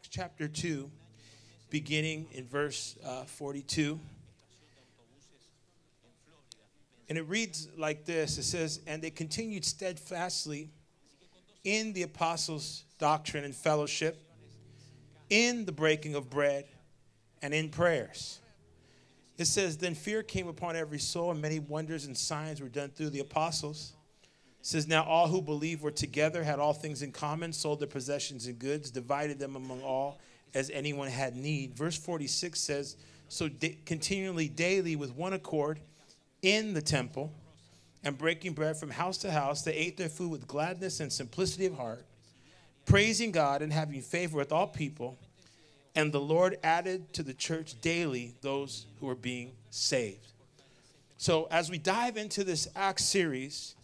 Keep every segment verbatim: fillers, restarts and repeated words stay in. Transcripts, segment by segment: Acts chapter two, beginning in verse uh, forty-two. And it reads like this. It says, and they continued steadfastly in the apostles' doctrine and fellowship, in the breaking of bread, and in prayers. It says, then fear came upon every soul, and many wonders and signs were done through the apostles. It says, now all who believed were together, had all things in common, sold their possessions and goods, divided them among all as anyone had need. Verse forty-six says, so da- continually daily with one accord in the temple and breaking bread from house to house, they ate their food with gladness and simplicity of heart, praising God and having favor with all people. And the Lord added to the church daily those who are being saved. So as we dive into this Acts series,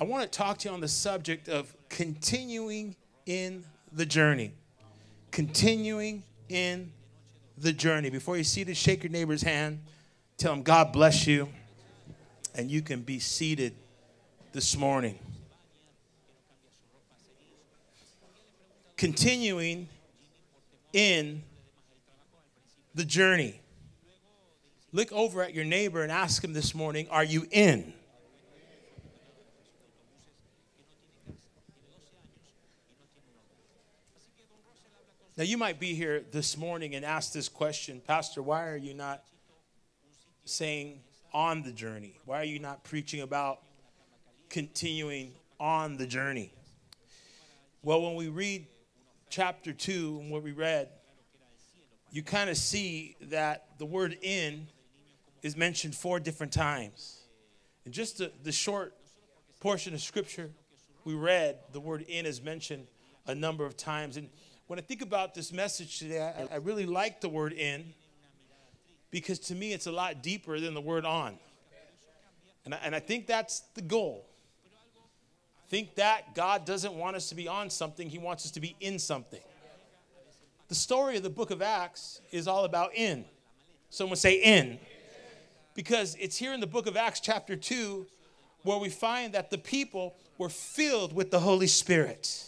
I want to talk to you on the subject of continuing in the journey. Continuing in the journey. Before you see this, shake your neighbor's hand. Tell him God bless you. And you can be seated this morning. Continuing in the journey. Look over at your neighbor and ask him this morning, are you in? Now you might be here this morning and ask this question, Pastor, why are you not saying on the journey? Why are you not preaching about continuing on the journey? Well, when we read chapter two and what we read, you kind of see that the word in is mentioned four different times. And just the, the short portion of scripture we read, the word in is mentioned a number of times. And when I think about this message today, I, I really like the word in, because to me it's a lot deeper than the word on. And I, and I think that's the goal. Think that God doesn't want us to be on something. He wants us to be in something. The story of the book of Acts is all about in. Someone say in. Because it's here in the book of Acts chapter two where we find that the people were filled with the Holy Spirit.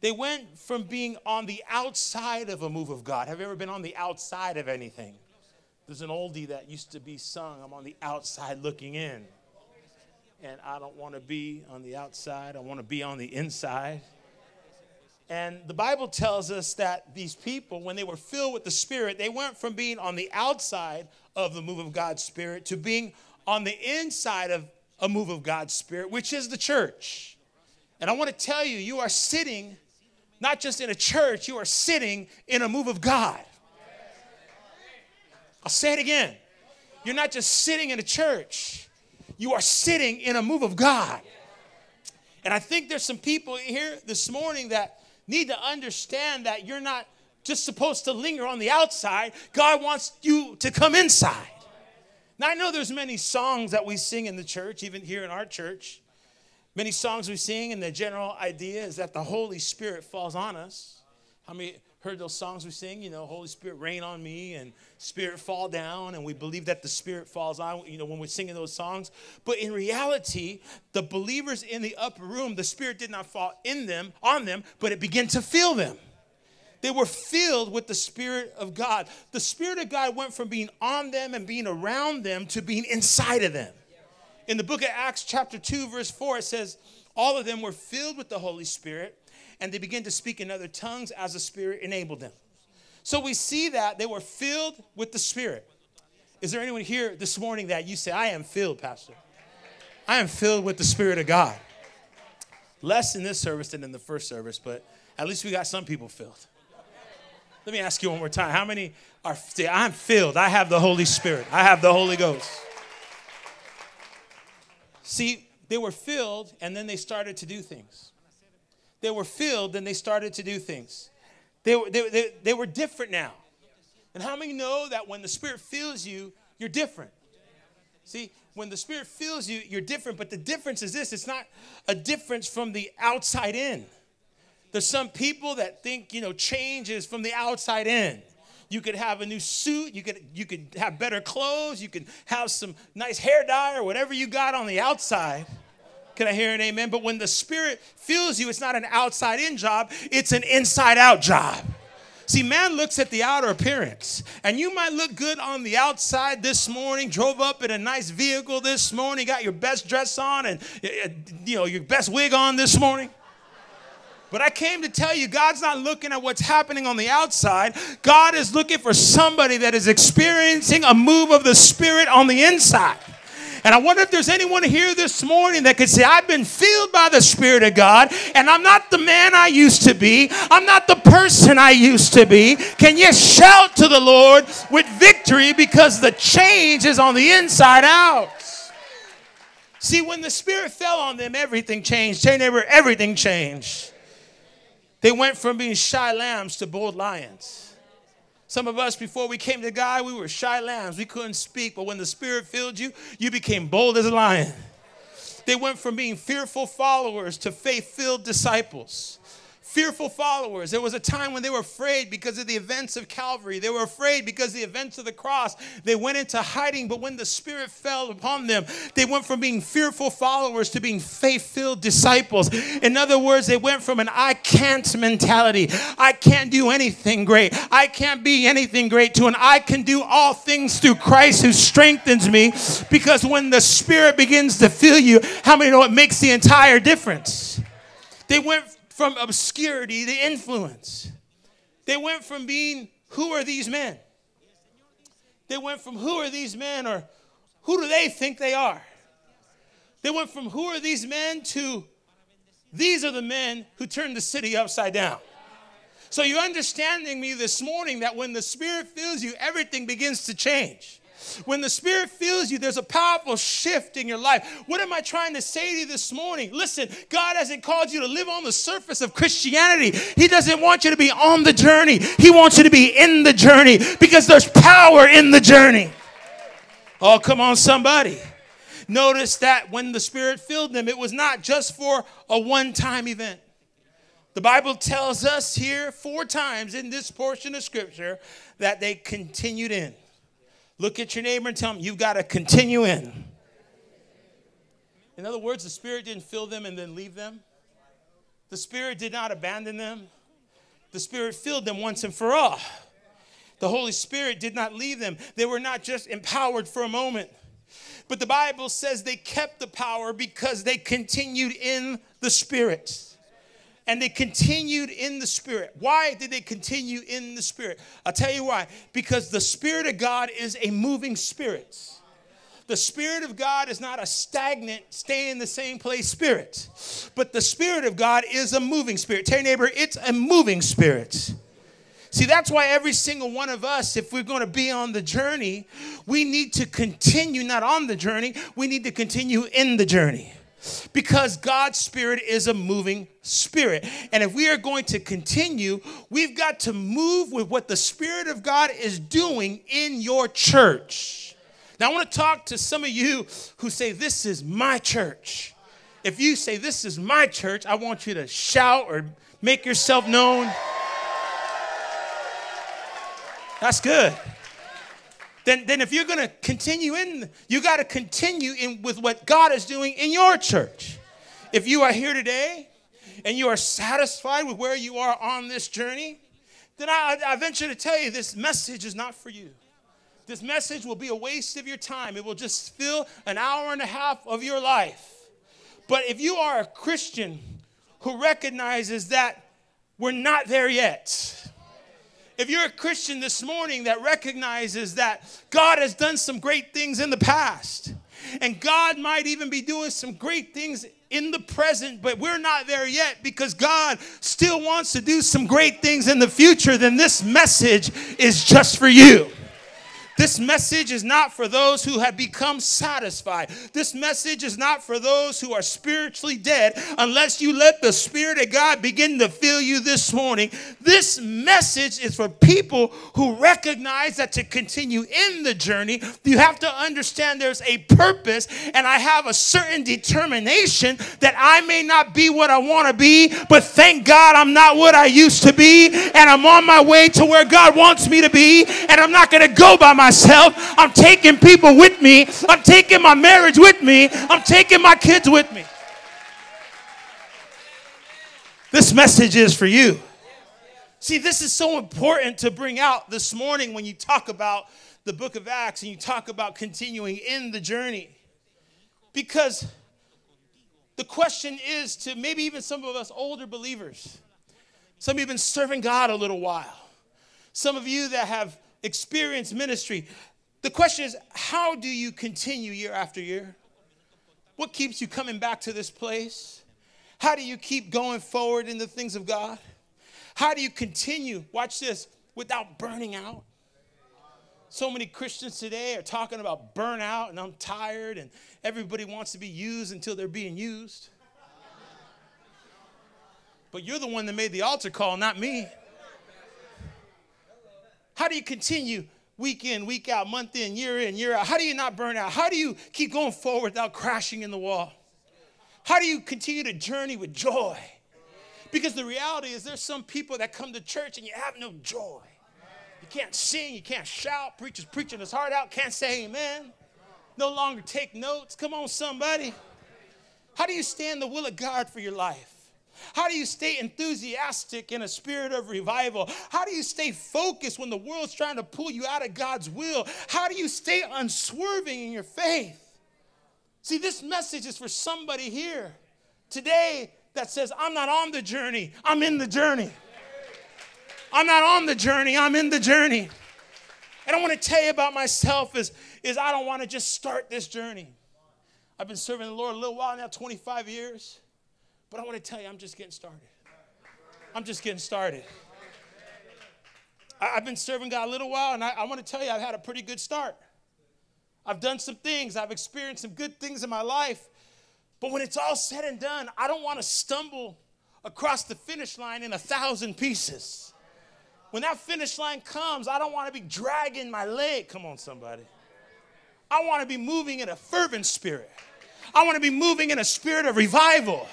They went from being on the outside of a move of God. Have you ever been on the outside of anything? There's an oldie that used to be sung, I'm on the outside looking in. And I don't want to be on the outside. I want to be on the inside. And the Bible tells us that these people, when they were filled with the Spirit, they went from being on the outside of the move of God's Spirit to being on the inside of a move of God's Spirit, which is the church. And I want to tell you, you are sitting not just in a church, you are sitting in a move of God. I'll say it again. You're not just sitting in a church. You are sitting in a move of God. And I think there's some people here this morning that need to understand that you're not just supposed to linger on the outside. God wants you to come inside. Now, I know there's many songs that we sing in the church, even here in our church. Many songs we sing, and the general idea is that the Holy Spirit falls on us. How many heard those songs we sing, you know, Holy Spirit rain on me and Spirit fall down, and we believe that the Spirit falls on, you know, when we're singing those songs. But in reality, the believers in the upper room, the Spirit did not fall in them, on them, but it began to fill them. They were filled with the Spirit of God. The Spirit of God went from being on them and being around them to being inside of them. In the book of Acts chapter two, verse four, it says, all of them were filled with the Holy Spirit, and they began to speak in other tongues as the Spirit enabled them. So we see that they were filled with the Spirit. Is there anyone here this morning that you say, I am filled, Pastor? I am filled with the Spirit of God. Less in this service than in the first service, but at least we got some people filled. Let me ask you one more time. How many are, say, I'm filled. I have the Holy Spirit. I have the Holy Ghost. See, they were filled, and then they started to do things. They were filled, then they started to do things. They were, they, they, they were different now. And how many know that when the Spirit fills you, you're different? See, when the Spirit fills you, you're different. But the difference is this. It's not a difference from the outside in. There's some people that think, you know, change is from the outside in. You could have a new suit. You could, you could have better clothes. You could have some nice hair dye or whatever you got on the outside. Can I hear an amen? But when the Spirit fills you, it's not an outside-in job. It's an inside-out job. See, man looks at the outer appearance. And you might look good on the outside this morning, drove up in a nice vehicle this morning, got your best dress on and, you know, your best wig on this morning. But I came to tell you, God's not looking at what's happening on the outside. God is looking for somebody that is experiencing a move of the Spirit on the inside. And I wonder if there's anyone here this morning that could say, I've been filled by the Spirit of God, and I'm not the man I used to be. I'm not the person I used to be. Can you shout to the Lord with victory, because the change is on the inside out? See, when the Spirit fell on them, everything changed. Tell your neighbor, everything changed. They went from being shy lambs to bold lions. Some of us, before we came to God, we were shy lambs. We couldn't speak. But when the Spirit filled you, you became bold as a lion. They went from being fearful followers to faith-filled disciples. Fearful followers. There was a time when they were afraid because of the events of Calvary. They were afraid because of the events of the cross. They went into hiding, but when the Spirit fell upon them, they went from being fearful followers to being faith-filled disciples. In other words, they went from an I can't mentality. I can't do anything great. I can't be anything great, to an I can do all things through Christ who strengthens me. Because when the Spirit begins to fill you, how many know it makes the entire difference? They went from obscurity to influence. They went from being, who are these men? They went from, who are these men, or who do they think they are? They went from, who are these men, to, these are the men who turned the city upside down. So you're understanding me this morning that when the Spirit fills you, everything begins to change. When the Spirit fills you, there's a powerful shift in your life. What am I trying to say to you this morning? Listen, God hasn't called you to live on the surface of Christianity. He doesn't want you to be on the journey. He wants you to be in the journey, because there's power in the journey. Oh, come on, somebody. Notice that when the Spirit filled them, it was not just for a one-time event. The Bible tells us here four times in this portion of Scripture that they continued in. Look at your neighbor and tell him, you've got to continue in. In other words, the Spirit didn't fill them and then leave them. The Spirit did not abandon them. The Spirit filled them once and for all. The Holy Spirit did not leave them. They were not just empowered for a moment. But the Bible says they kept the power because they continued in the Spirit. And they continued in the Spirit. Why did they continue in the Spirit? I'll tell you why. Because the Spirit of God is a moving Spirit. The Spirit of God is not a stagnant, stay in the same place Spirit. But the Spirit of God is a moving Spirit. Tell your neighbor, it's a moving Spirit. See, that's why every single one of us, if we're going to be on the journey, we need to continue, not on the journey, we need to continue in the journey. Because God's Spirit is a moving Spirit. And if we are going to continue, we've got to move with what the Spirit of God is doing in your church. Now, I want to talk to some of you who say, this is my church. If you say, this is my church, I want you to shout or make yourself known. That's good. Then, then if you're going to continue in, you got to continue in with what God is doing in your church. If you are here today and you are satisfied with where you are on this journey, then I, I venture to tell you, this message is not for you. This message will be a waste of your time. It will just fill an hour and a half of your life. But if you are a Christian who recognizes that we're not there yet, if you're a Christian this morning that recognizes that God has done some great things in the past, and God might even be doing some great things in the present, but we're not there yet because God still wants to do some great things in the future, then this message is just for you. This message is not for those who have become satisfied. This message is not for those who are spiritually dead, unless you let the Spirit of God begin to fill you this morning. This message is for people who recognize that to continue in the journey, you have to understand there's a purpose, and I have a certain determination that I may not be what I want to be, but thank God I'm not what I used to be, and I'm on my way to where God wants me to be, and I'm not going to go by myself. Myself. I'm taking people with me. I'm taking my marriage with me. I'm taking my kids with me. This message is for you. See, this is so important to bring out this morning when you talk about the book of Acts and you talk about continuing in the journey. Because the question is to maybe even some of us older believers, some of you have been serving God a little while, some of you that have experienced ministry, the question is, how do you continue year after year? What keeps you coming back to this place? How do you keep going forward in the things of God? How do you continue, watch this, without burning out? So many Christians today are talking about burnout and I'm tired and everybody wants to be used until they're being used. But you're the one that made the altar call, not me. How do you continue week in, week out, month in, year in, year out? How do you not burn out? How do you keep going forward without crashing in the wall? How do you continue to journey with joy? Because the reality is there's some people that come to church and you have no joy. You can't sing, you can't shout. Preacher's preaching his heart out, can't say amen. No longer take notes. Come on, somebody. How do you stand the will of God for your life? How do you stay enthusiastic in a spirit of revival? How do you stay focused when the world's trying to pull you out of God's will? How do you stay unswerving in your faith? See, this message is for somebody here today that says, I'm not on the journey, I'm in the journey. I'm not on the journey, I'm in the journey. And I want to tell you about myself is, is I don't want to just start this journey. I've been serving the Lord a little while now, twenty-five years. But I want to tell you, I'm just getting started. I'm just getting started. I, I've been serving God a little while, and I, I want to tell you, I've had a pretty good start. I've done some things. I've experienced some good things in my life. But when it's all said and done, I don't want to stumble across the finish line in a thousand pieces. When that finish line comes, I don't want to be dragging my leg. Come on, somebody. I want to be moving in a fervent spirit. I want to be moving in a spirit of revival.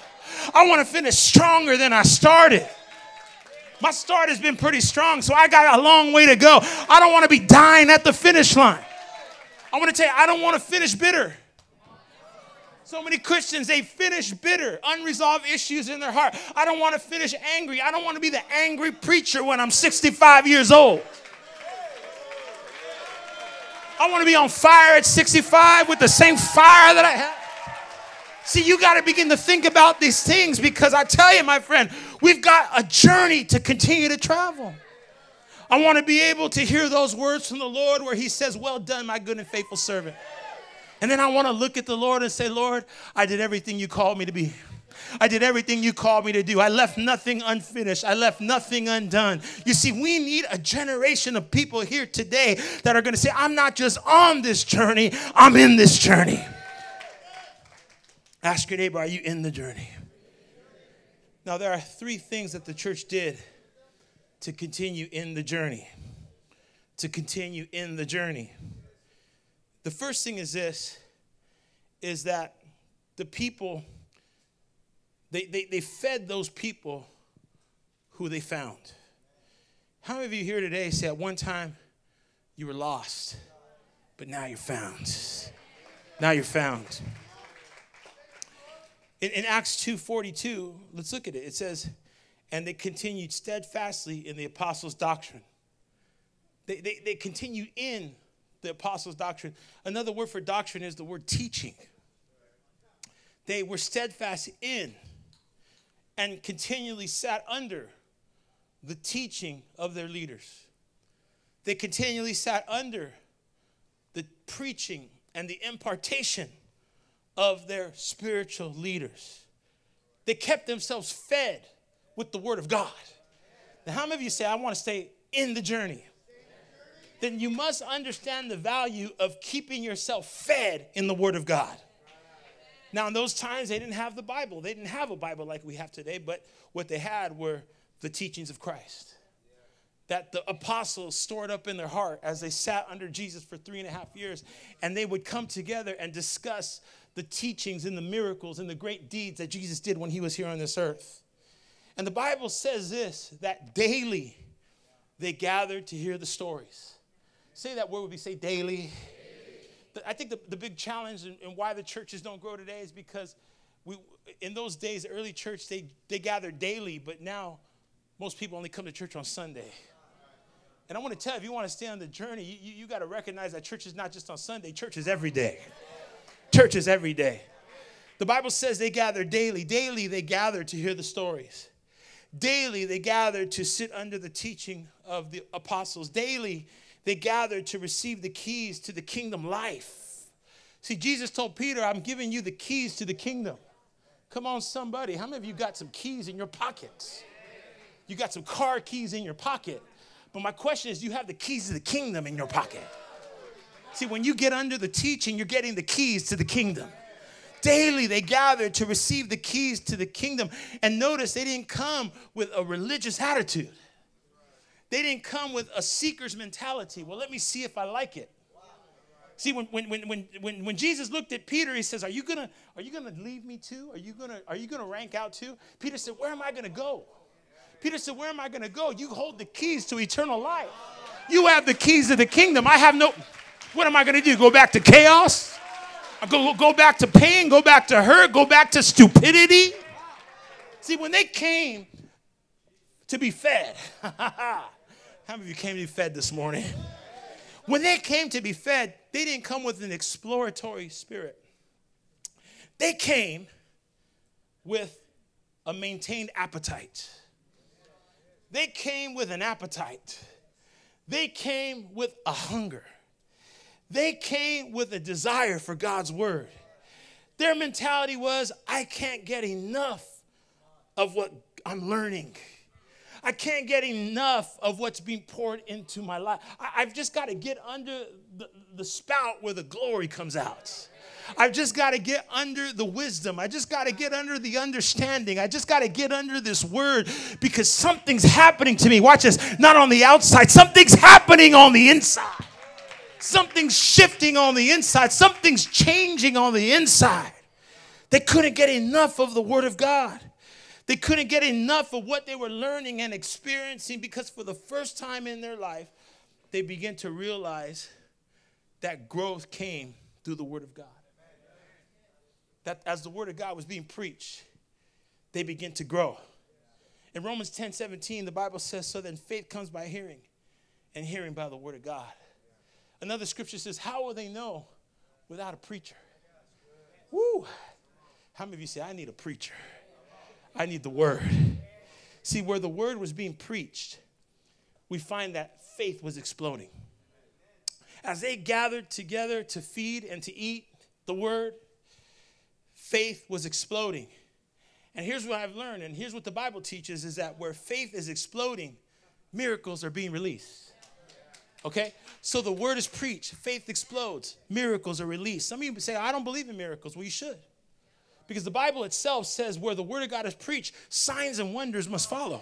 I want to finish stronger than I started. My start has been pretty strong, so I got a long way to go. I don't want to be dying at the finish line. I want to tell you, I don't want to finish bitter. So many Christians, they finish bitter, unresolved issues in their heart. I don't want to finish angry. I don't want to be the angry preacher when I'm sixty-five years old. I want to be on fire at sixty-five with the same fire that I have. See, you got to begin to think about these things because I tell you, my friend, we've got a journey to continue to travel. I want to be able to hear those words from the Lord where he says, well done, my good and faithful servant. And then I want to look at the Lord and say, Lord, I did everything you called me to be. I did everything you called me to do. I left nothing unfinished. I left nothing undone. You see, we need a generation of people here today that are going to say, I'm not just on this journey, I'm in this journey. Ask your neighbor, are you in the journey? Now, there are three things that the church did to continue in the journey. To continue in the journey. The first thing is this, is that the people, they, they, they fed those people who they found. How many of you here today say at one time you were lost, but now you're found? Now you're found. In, in Acts two forty-two, let's look at it. It says, and they continued steadfastly in the apostles' doctrine. They, they, they continued in the apostles' doctrine. Another word for doctrine is the word teaching. They were steadfast in and continually sat under the teaching of their leaders. They continually sat under the preaching and the impartation of their spiritual leaders. They kept themselves fed with the word of God. Now, how many of you say, I want to stay in the journey? Then you must understand the value of keeping yourself fed in the word of God. Now, in those times, they didn't have the Bible. They didn't have a Bible like we have today, but what they had were the teachings of Christ that the apostles stored up in their heart as they sat under Jesus for three and a half years, and they would come together and discuss the teachings and the miracles and the great deeds that Jesus did when he was here on this earth. And the Bible says this, that daily they gathered to hear the stories. Say that word would be, say daily. daily. I think the, the big challenge and why the churches don't grow today is because we, in those days, the early church, they, they gathered daily, but now Most people only come to church on Sunday. And I want to tell you, if you want to stay on the journey, you, you, you got to recognize that church is not just on Sunday. Church is every day. Church is every day. The Bible says they gather daily. Daily they gather to hear the stories. Daily they gather to sit under the teaching of the apostles. Daily they gather to receive the keys to the kingdom life. See, Jesus told Peter, I'm giving you the keys to the kingdom. Come on, somebody. How many of you got some keys in your pockets? You got some car keys in your pocket. But my question is, do you have the keys to the kingdom in your pocket? See, when you get under the teaching, you're getting the keys to the kingdom. Daily they gathered to receive the keys to the kingdom. And notice they didn't come with a religious attitude. They didn't come with a seeker's mentality. Well, let me see if I like it. See, when when when when when Jesus looked at Peter, he says, Are you gonna are you gonna leave me too? Are you gonna are you gonna rank out too? Peter said, Where am I gonna go? Peter said, where am I going to go? You hold the keys to eternal life. You have the keys to the kingdom. I have no, what am I going to do? Go back to chaos? Go, go back to pain? Go back to hurt? Go back to stupidity? See, when they came to be fed, how many of you came to be fed this morning? When they came to be fed, they didn't come with an exploratory spirit. They came with a maintained appetite. They came with an appetite. They came with a hunger. They came with a desire for God's word. Their mentality was, I can't get enough of what I'm learning. I can't get enough of what's being poured into my life. I, I've just got to get under the, the spout where the glory comes out. I've just got to get under the wisdom. I just got to get under the understanding. I just got to get under this word because something's happening to me. Watch this. Not on the outside. Something's happening on the inside. Something's shifting on the inside. Something's changing on the inside. They couldn't get enough of the word of God. They couldn't get enough of what they were learning and experiencing because for the first time in their life, they began to realize that growth came through the word of God. That as the word of God was being preached, they begin to grow. In Romans ten seventeen, the Bible says, so then faith comes by hearing, and hearing by the word of God. Another scripture says, how will they know without a preacher? Woo! How many of you say, I need a preacher? I need the word. See, where the word was being preached, we find that faith was exploding. As they gathered together to feed and to eat the word, faith was exploding. And here's what I've learned, and here's what the Bible teaches, is that where faith is exploding, miracles are being released. Okay? So the word is preached. Faith explodes. Miracles are released. Some of you say, I don't believe in miracles. Well, you should. Because the Bible itself says where the word of God is preached, signs and wonders must follow.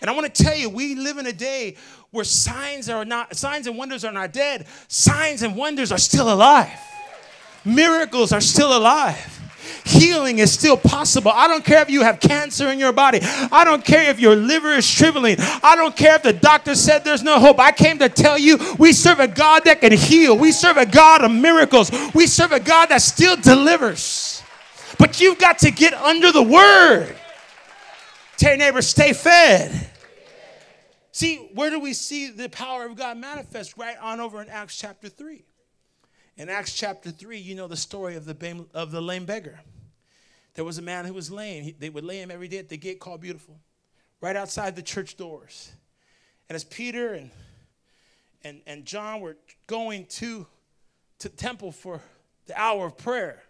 And I want to tell you, we live in a day where signs are not, signs and wonders are not dead. Signs and wonders are still alive. Miracles are still alive. Healing is still possible. I don't care if you have cancer in your body. I don't care if your liver is shriveling. I don't care if the doctor said there's no hope. I came to tell you we serve a God that can heal. We serve a God of miracles. We serve a God that still delivers. But you've got to get under the word. Tell your neighbor, stay fed. See, where do we see the power of God manifest? Right on over in Acts chapter three. In Acts chapter three, you know the story of the, of the lame beggar. There was a man who was lame. He, they would lay him every day at the gate called Beautiful, right outside the church doors. And as Peter and, and, and John were going to the temple for the hour of prayer,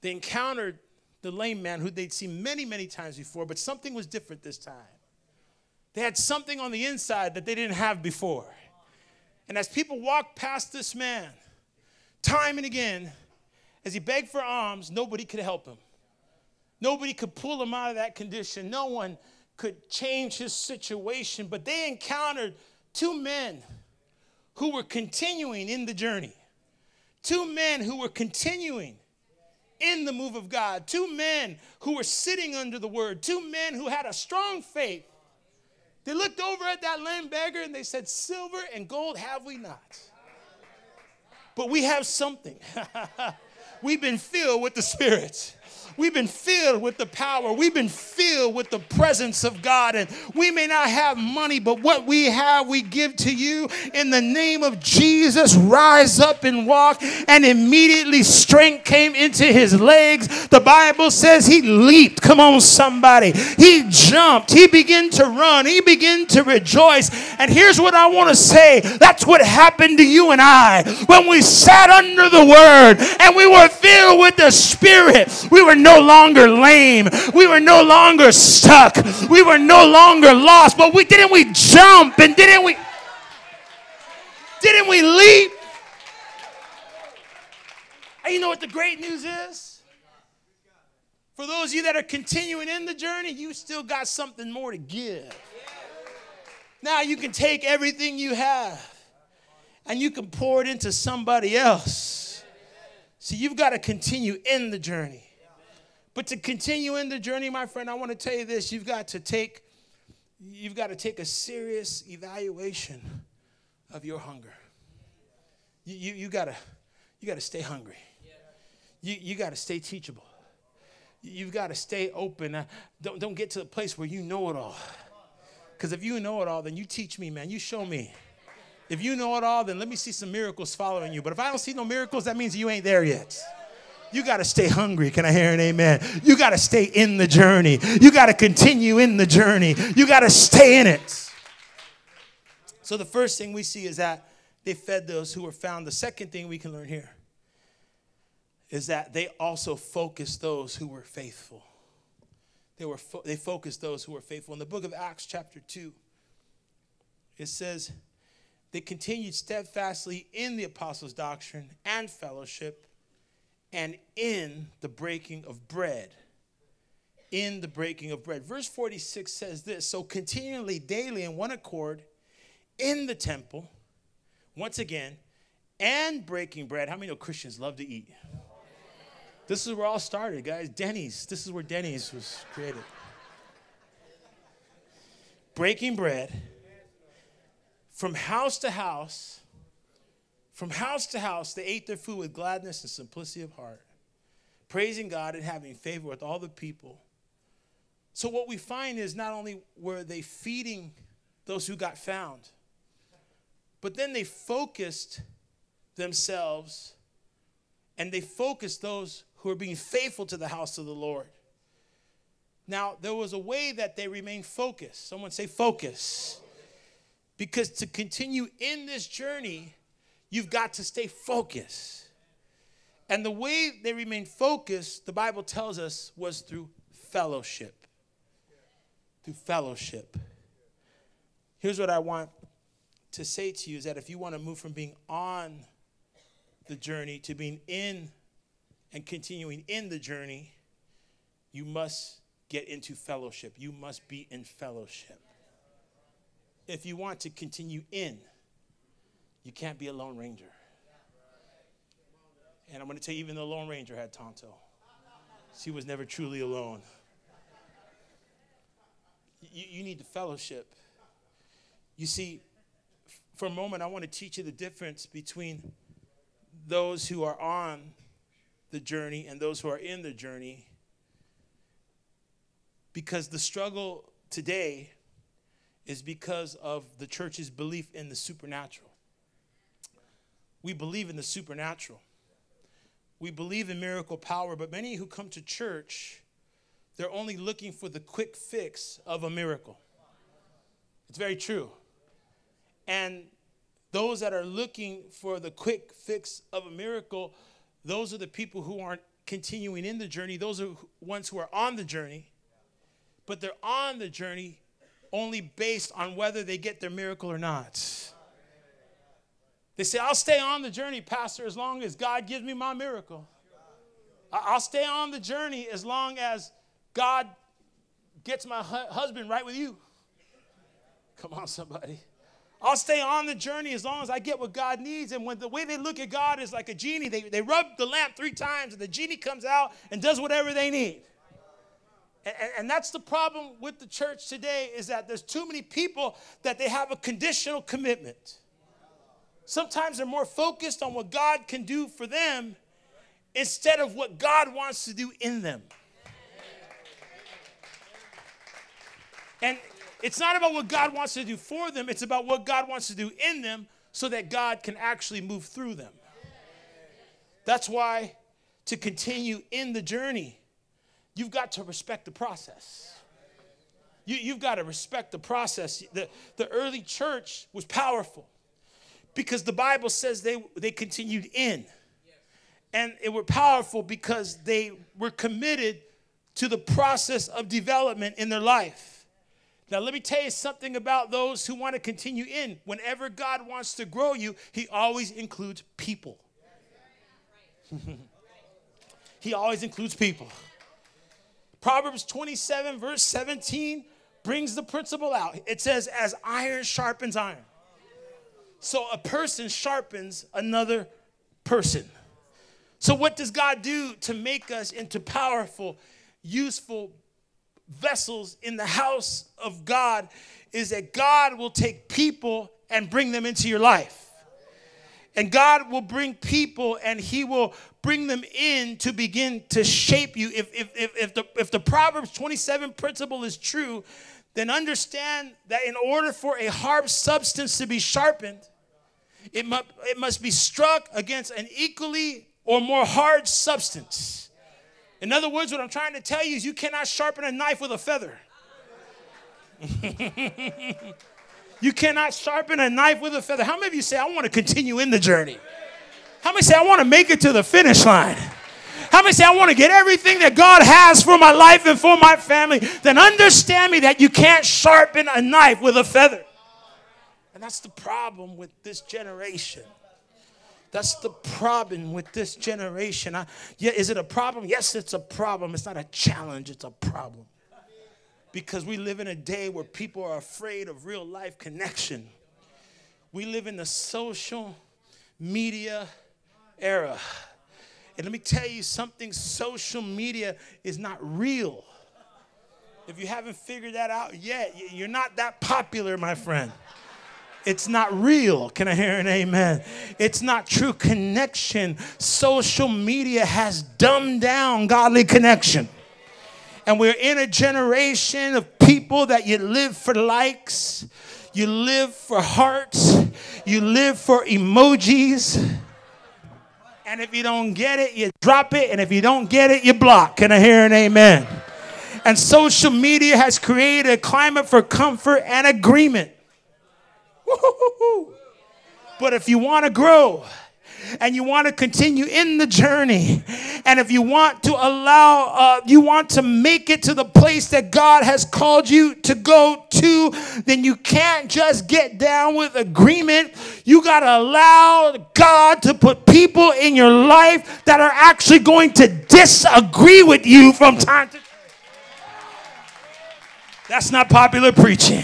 they encountered the lame man who they'd seen many, many times before, but something was different this time. They had something on the inside that they didn't have before. And as people walked past this man, time and again, as he begged for alms, nobody could help him. Nobody could pull him out of that condition. No one could change his situation. But they encountered two men who were continuing in the journey. Two men who were continuing in the move of God. Two men who were sitting under the word. Two men who had a strong faith. They looked over at that lame beggar and they said, silver and gold have we not. But we have something. We've been filled with the Spirit. We've been filled with the power. We've been filled with the presence of God. And we may not have money, but what we have, we give to you. In the name of Jesus, rise up and walk. And immediately strength came into his legs. The Bible says he leaped. Come on, somebody. He jumped. He began to run. He began to rejoice. And here's what I want to say. That's what happened to you and I. When we sat under the word and we were filled with the Spirit, we were no longer lame. We were no longer stuck. We were no longer lost. But we didn't we jump and didn't we didn't we leap? And you know what the great news is? For those of you that are continuing in the journey, you still got something more to give. Now you can take everything you have and you can pour it into somebody else. So you've got to continue in the journey. But to continue in the journey, my friend, I want to tell you this. You've got to take, you've got to take a serious evaluation of your hunger. You, you, you got to, you got to stay hungry. You, you got to stay teachable. You've got to stay open. Uh, don't, don't get to the place where you know it all. Because if you know it all, then you teach me, man. You show me. If you know it all, then let me see some miracles following you. But if I don't see no miracles, that means you ain't there yet. You got to stay hungry. Can I hear an amen? You got to stay in the journey. You got to continue in the journey. You got to stay in it. So the first thing we see is that they fed those who were found. The second thing we can learn here is that they also focused those who were faithful. They, were fo- they focused those who were faithful. In the book of Acts chapter two, it says, they continued steadfastly in the apostles' doctrine and fellowship and in the breaking of bread. In the breaking of bread. Verse forty-six says this, so continually, daily, in one accord, in the temple, once again, and breaking bread. How many know Christians love to eat? This is where it all started, guys. Denny's. This is where Denny's was created. Breaking bread. From house to house, from house to house, they ate their food with gladness and simplicity of heart, praising God and having favor with all the people. So what we find is not only were they feeding those who got found, but then they focused themselves and they focused those who were being faithful to the house of the Lord. Now, there was a way that they remained focused. Someone say focus. Because to continue in this journey, you've got to stay focused. And the way they remained focused, the Bible tells us, was through fellowship. Through fellowship. Here's what I want to say to you is that if you want to move from being on the journey to being in and continuing in the journey, you must get into fellowship. You must be in fellowship. If you want to continue in, you can't be a Lone Ranger. And I'm going to tell you, even the Lone Ranger had Tonto. She was never truly alone. You, you need the fellowship. You see, for a moment, I want to teach you the difference between those who are on the journey and those who are in the journey. Because the struggle today is because of the church's belief in the supernatural. We believe in the supernatural. We believe in miracle power, but many who come to church, they're only looking for the quick fix of a miracle. It's very true. And those that are looking for the quick fix of a miracle, those are the people who aren't continuing in the journey. Those are ones who are on the journey, but they're on the journey only based on whether they get their miracle or not. They say, I'll stay on the journey, Pastor, as long as God gives me my miracle. I'll stay on the journey as long as God gets my hu- husband right with you. Come on, somebody. I'll stay on the journey as long as I get what God needs. And when the way they look at God is like a genie, they, they rub the lamp three times and the genie comes out and does whatever they need. And that's the problem with the church today, is that there's too many people that they have a conditional commitment. Sometimes they're more focused on what God can do for them instead of what God wants to do in them. And it's not about what God wants to do for them. It's about what God wants to do in them so that God can actually move through them. That's why to continue in the journey, you've got to respect the process. You, you've got to respect the process. The, the early church was powerful because the Bible says they, they continued in. And they were powerful because they were committed to the process of development in their life. Now, let me tell you something about those who want to continue in. Whenever God wants to grow you, he always includes people. He always includes people. Proverbs twenty-seven, verse seventeen, brings the principle out. It says, as iron sharpens iron. So a person sharpens another person. So what does God do to make us into powerful, useful vessels in the house of God is that God will take people and bring them into your life. And God will bring people and he will bring them in to begin to shape you. If, if, if, if, the, if the Proverbs twenty-seven principle is true, then understand that in order for a hard substance to be sharpened, it, mu it must be struck against an equally or more hard substance. In other words, what I'm trying to tell you is you cannot sharpen a knife with a feather. You cannot sharpen a knife with a feather. How many of you say, I want to continue in the journey? How many say, I want to make it to the finish line? How many say, I want to get everything that God has for my life and for my family? Then understand me that you can't sharpen a knife with a feather. And that's the problem with this generation. That's the problem with this generation. I, yeah, is it a problem? Yes, it's a problem. It's not a challenge. It's a problem. Because we live in a day where people are afraid of real life connection. We live in the social media era. And let me tell you something, social media is not real. If you haven't figured that out yet, you're not that popular, my friend. It's not real. Can I hear an amen? It's not true connection. Social media has dumbed down godly connection. And we're in a generation of people that you live for likes, you live for hearts, you live for emojis. And if you don't get it, you drop it. And if you don't get it, you block. Can I hear an amen? And social media has created a climate for comfort and agreement. Woo-hoo-hoo-hoo. But if you want to grow, and you want to continue in the journey, and if you want to allow, uh, you want to make it to the place that God has called you to go to, then you can't just get down with agreement. You got to allow God to put people in your life that are actually going to disagree with you from time to time. That's not popular preaching.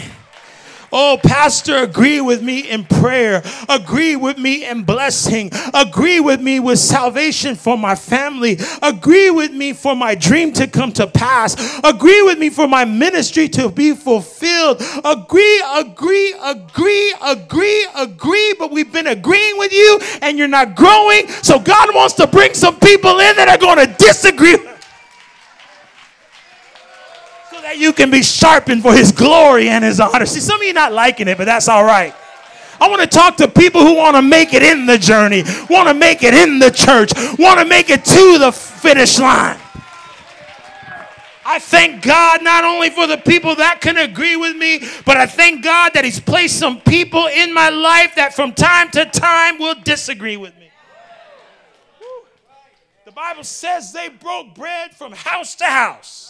Oh, pastor, agree with me in prayer. Agree with me in blessing. Agree with me with salvation for my family. Agree with me for my dream to come to pass. Agree with me for my ministry to be fulfilled. Agree, agree, agree, agree, agree. But we've been agreeing with you and you're not growing. So God wants to bring some people in that are going to disagree so that you can be sharpened for his glory and his honor. See, some of you not liking it, but that's all right. I want to talk to people who want to make it in the journey, want to make it in the church, want to make it to the finish line. I thank God not only for the people that can agree with me, but I thank God that he's placed some people in my life that from time to time will disagree with me. Woo. The Bible says they broke bread from house to house.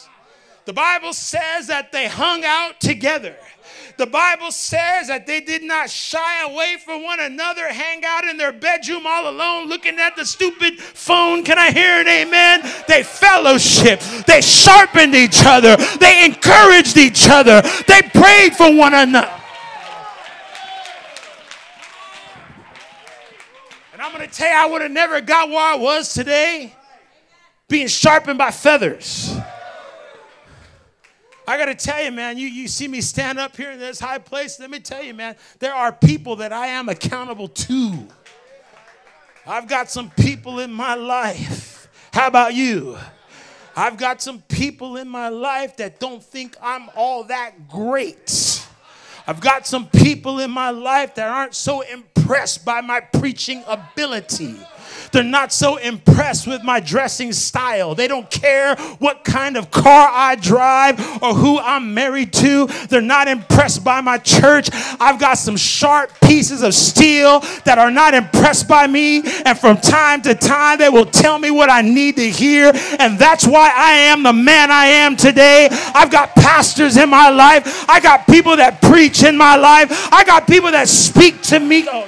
The Bible says that they hung out together. The Bible says that they did not shy away from one another, hang out in their bedroom all alone looking at the stupid phone. Can I hear an amen? They fellowshiped. They sharpened each other. They encouraged each other. They prayed for one another. And I'm going to tell you, I would have never got where I was today being sharpened by feathers. I got to tell you, man, you, you see me stand up here in this high place. Let me tell you, man, there are people that I am accountable to. I've got some people in my life How about you? I've got some people in my life that don't think I'm all that great. I've got some people in my life that aren't so impressed by my preaching ability. They're not so impressed with my dressing style. They don't care what kind of car I drive or who I'm married to. They're not impressed by my church. I've got some sharp pieces of steel that are not impressed by me. And from time to time, they will tell me what I need to hear. And that's why I am the man I am today. I've got pastors in my life. I got people that preach in my life. I got people that speak to me. Oh,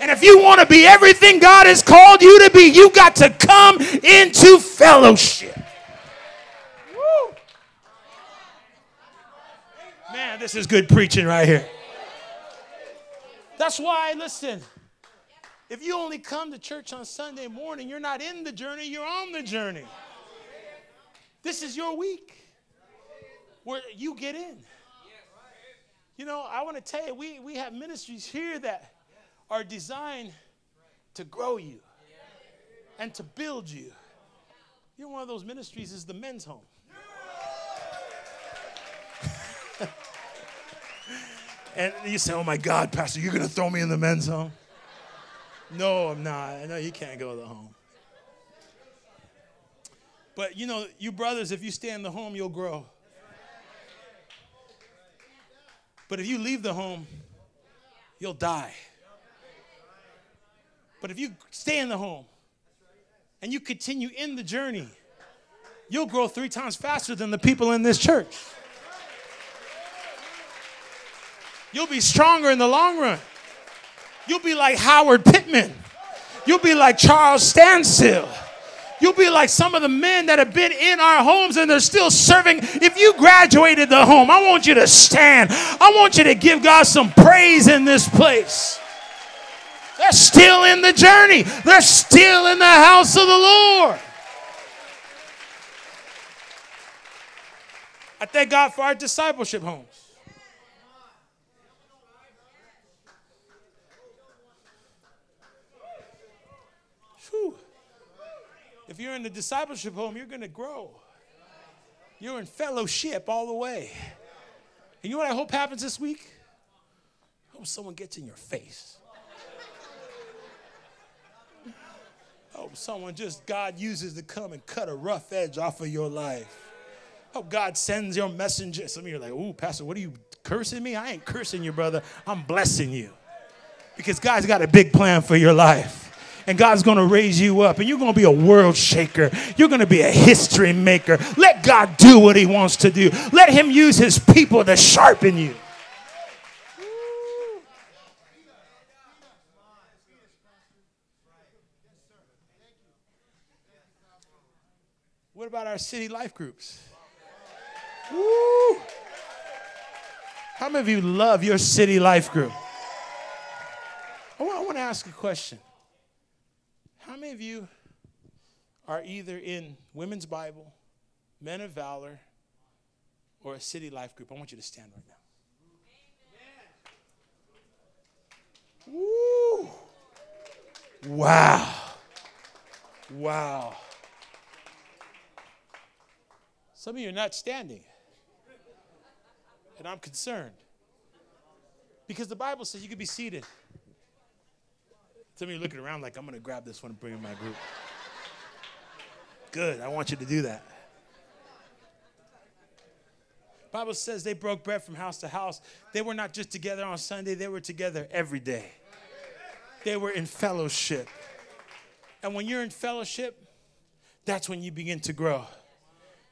and if you want to be everything God has called you to be, you got to come into fellowship. Woo. Man, this is good preaching right here. That's why, listen, if you only come to church on Sunday morning, you're not in the journey, you're on the journey. This is your week where you get in. You know, I want to tell you, we, we have ministries here that are designed to grow you and to build you. You know, one of those ministries is the men's home. And you say, oh my God, Pastor, you're going to throw me in the men's home? No, I'm not. I know you can't go to the home. But you know, you brothers, if you stay in the home, you'll grow. But if you leave the home, you'll die. But if you stay in the home and you continue in the journey, you'll grow three times faster than the people in this church. You'll be stronger in the long run. You'll be like Howard Pittman. You'll be like Charles Stansill. You'll be like some of the men that have been in our homes and they're still serving. If you graduated the home, I want you to stand. I want you to give God some praise in this place. They're still in the journey. They're still in the house of the Lord. I thank God for our discipleship homes. Whew. If you're in the discipleship home, you're going to grow. You're in fellowship all the way. And you know what I hope happens this week? I hope someone gets in your face. Oh, someone just God uses to come and cut a rough edge off of your life. Oh, God sends your messenger. Some of you are like, ooh, Pastor, what are you cursing me? I ain't cursing you, brother. I'm blessing you. Because God's got a big plan for your life. And God's going to raise you up. And you're going to be a world shaker. You're going to be a history maker. Let God do what he wants to do. Let him use his people to sharpen you. What about our city life groups? Woo! How many of you love your city life group? I want, I want to ask a question. How many of you are either in Women's Bible, Men of Valor, or a city life group? I want you to stand right now. Woo! Wow. Wow. Some of you are not standing. And I'm concerned. Because the Bible says you can be seated. Some of you are looking around like, I'm going to grab this one and bring in my group. Good. I want you to do that. The Bible says they broke bread from house to house. They were not just together on Sunday. They were together every day. They were in fellowship. And when you're in fellowship, that's when you begin to grow.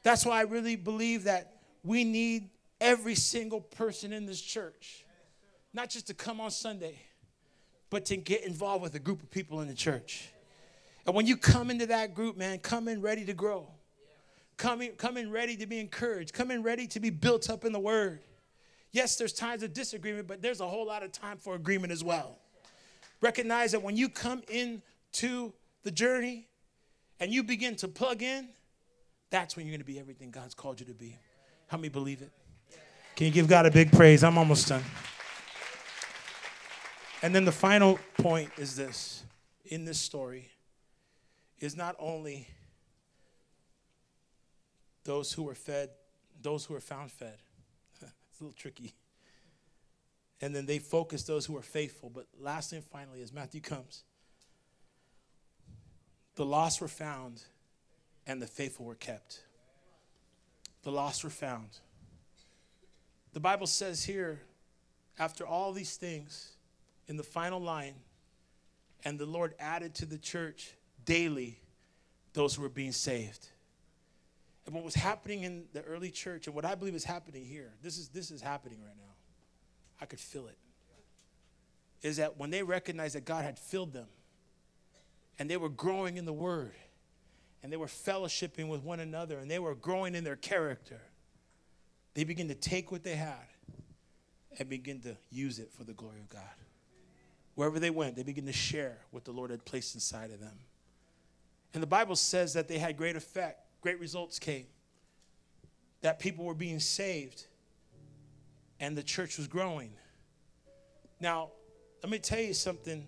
That's why I really believe that we need every single person in this church, not just to come on Sunday, but to get involved with a group of people in the church. And when you come into that group, man, come in ready to grow. Come in, come in ready to be encouraged. Come in ready to be built up in the word. Yes, there's times of disagreement, but there's a whole lot of time for agreement as well. Recognize that when you come into the journey and you begin to plug in, that's when you're going to be everything God's called you to be. How many believe it? Can you give God a big praise? I'm almost done. And then the final point is this. In this story is not only those who were fed, those who were found fed. It's a little tricky. And then they focus those who are faithful. But lastly and finally, as Matthew comes, the lost were found and the faithful were kept. The lost were found. The Bible says here, after all these things, in the final line, and the Lord added to the church daily those who were being saved. And what was happening in the early church, and what I believe is happening here, this is, this is happening right now. I could feel it. Is that when they recognized that God had filled them, and they were growing in the word, and they were fellowshipping with one another, and they were growing in their character, they began to take what they had and begin to use it for the glory of God. Wherever they went, they began to share what the Lord had placed inside of them. And the Bible says that they had great effect. Great results came. That people were being saved. And the church was growing. Now, let me tell you something.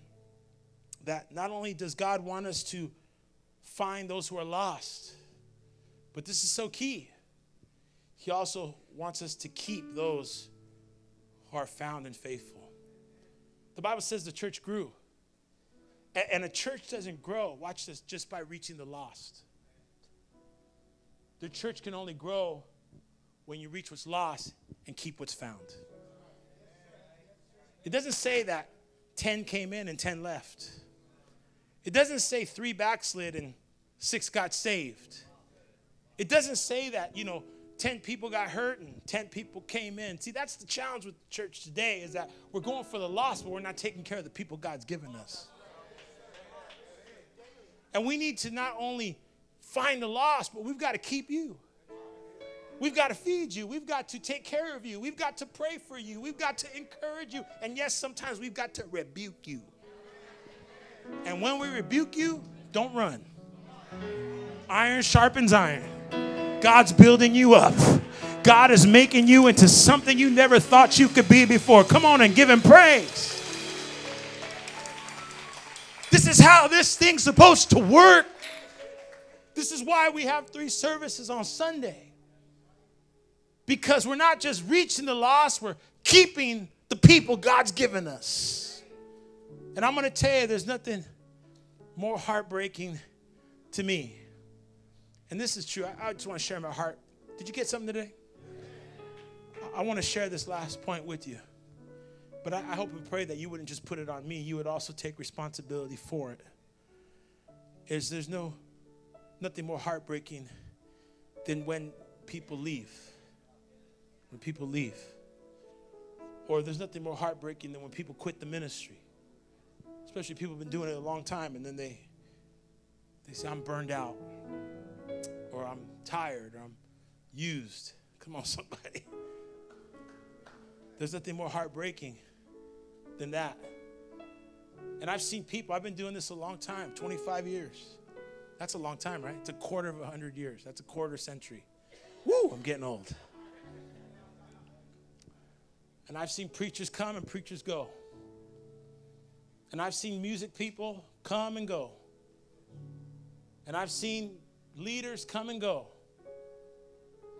That not only does God want us to find those who are lost, but this is so key. He also wants us to keep those who are found and faithful. The Bible says the church grew. And a church doesn't grow, watch this, just by reaching the lost. The church can only grow when you reach what's lost and keep what's found. It doesn't say that ten came in and ten left. It doesn't say three backslid and six got saved. It doesn't say that, you know, ten people got hurt and ten people came in. See, that's the challenge with the church today, is that we're going for the lost, but we're not taking care of the people God's given us. And we need to not only find the lost, but we've got to keep you. We've got to feed you. We've got to take care of you. We've got to pray for you. We've got to encourage you. And yes, sometimes we've got to rebuke you. And when we rebuke you, don't run. Iron sharpens iron. God's building you up. God is making you into something you never thought you could be before. Come on and give him praise. This is how this thing's supposed to work. This is why we have three services on Sunday. Because we're not just reaching the lost, we're keeping the people God's given us. And I'm going to tell you, there's nothing more heartbreaking to me. And this is true. I just want to share my heart. Did you get something today? I want to share this last point with you. But I hope and pray that you wouldn't just put it on me. You would also take responsibility for it. Is there's no, nothing more heartbreaking than when people leave. When people leave. Or there's nothing more heartbreaking than when people quit the ministry. Especially people have been doing it a long time and then they, they say, I'm burned out. Or I'm tired, or I'm used. Come on, somebody. There's nothing more heartbreaking than that. And I've seen people, I've been doing this a long time, twenty-five years. That's a long time, right? It's a quarter of a hundred years. That's a quarter century. Woo, I'm getting old. And I've seen preachers come and preachers go. And I've seen music people come and go. And I've seen leaders come and go.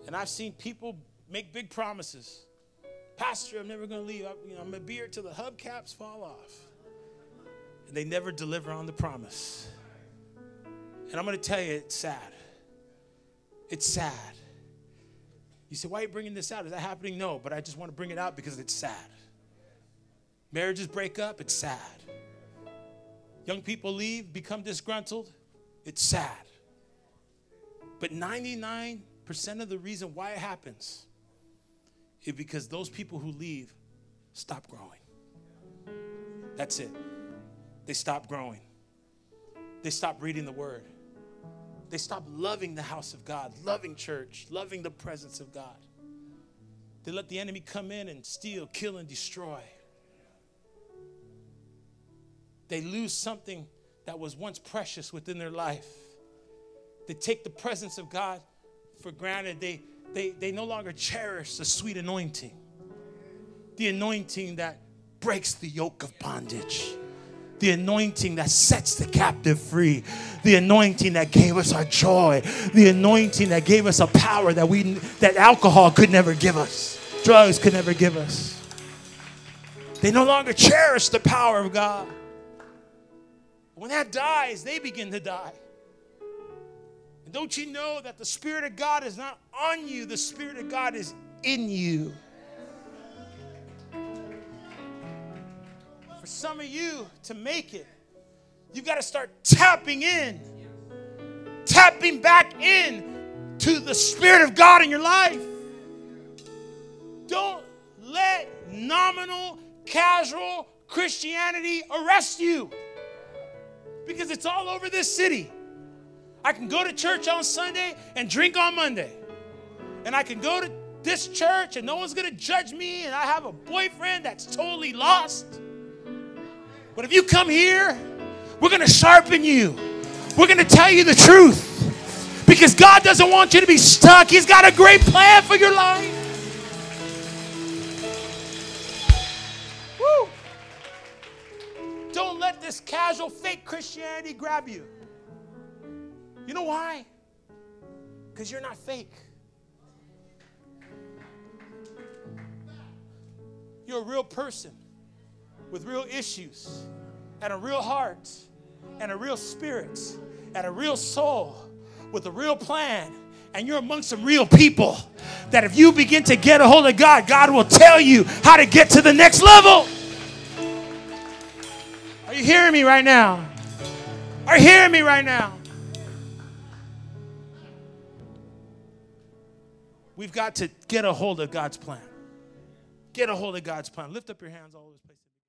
And I've seen people make big promises. Pastor, I'm never going to leave. I, you know, I'm going to be here till the hubcaps fall off. And they never deliver on the promise. And I'm going to tell you, it's sad. It's sad. You say, why are you bringing this out? Is that happening? No, but I just want to bring it out because it's sad. Marriages break up. It's sad. Young people leave, become disgruntled. It's sad. But ninety-nine percent of the reason why it happens is because those people who leave stop growing. That's it. They stop growing. They stop reading the word. They stop loving the house of God, loving church, loving the presence of God. They let the enemy come in and steal, kill, and destroy. They lose something that was once precious within their life. They take the presence of God for granted. They, they, they no longer cherish the sweet anointing. The anointing that breaks the yoke of bondage. The anointing that sets the captive free. The anointing that gave us our joy. The anointing that gave us a power that we that alcohol could never give us. Drugs could never give us. They no longer cherish the power of God. When that dies, they begin to die. And don't you know that the Spirit of God is not on you. The Spirit of God is in you. For some of you to make it, you've got to start tapping in, tapping back in to the Spirit of God in your life. Don't let nominal, casual Christianity arrest you, because it's all over this city. I can go to church on Sunday and drink on Monday, and I can go to this church and no one's going to judge me, and I have a boyfriend that's totally lost. But if you come here, we're going to sharpen you. We're going to tell you the truth. Because God doesn't want you to be stuck. He's got a great plan for your life. Woo! Don't let this casual, fake Christianity grab you. You know why? Because you're not fake. You're a real person, with real issues, and a real heart, and a real spirit, and a real soul, with a real plan. And you're among some real people that if you begin to get a hold of God, God will tell you how to get to the next level. Are you hearing me right now? Are you hearing me right now? We've got to get a hold of God's plan. Get a hold of God's plan. Lift up your hands all over this place.